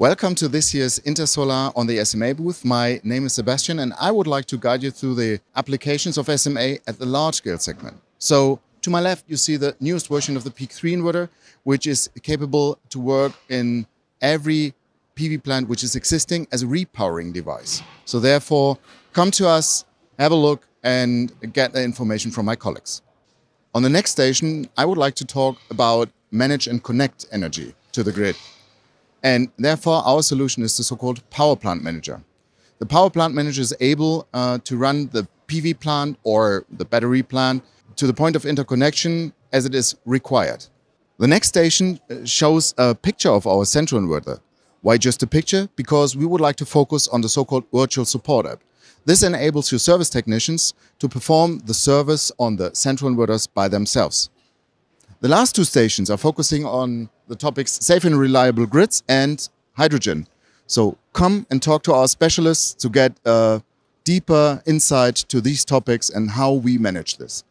Welcome to this year's Intersolar on the SMA booth. My name is Sebastian and I would like to guide you through the applications of SMA at the large scale segment. So to my left, you see the newest version of the Peak 3 inverter, which is capable to work in every PV plant which is existing as a repowering device. So therefore, come to us, have a look and get the information from my colleagues. On the next station, I would like to talk about manage and connect energy to the grid. And therefore, our solution is the so-called power plant manager. The power plant manager is able to run the PV plant or the battery plant to the point of interconnection as it is required. The next station shows a picture of our central inverter. Why just a picture? Because we would like to focus on the so-called virtual support app. This enables your service technicians to perform the service on the central inverters by themselves. The last two stations are focusing on the topics safe and reliable grids and hydrogen. So come and talk to our specialists to get a deeper insight to these topics and how we manage this.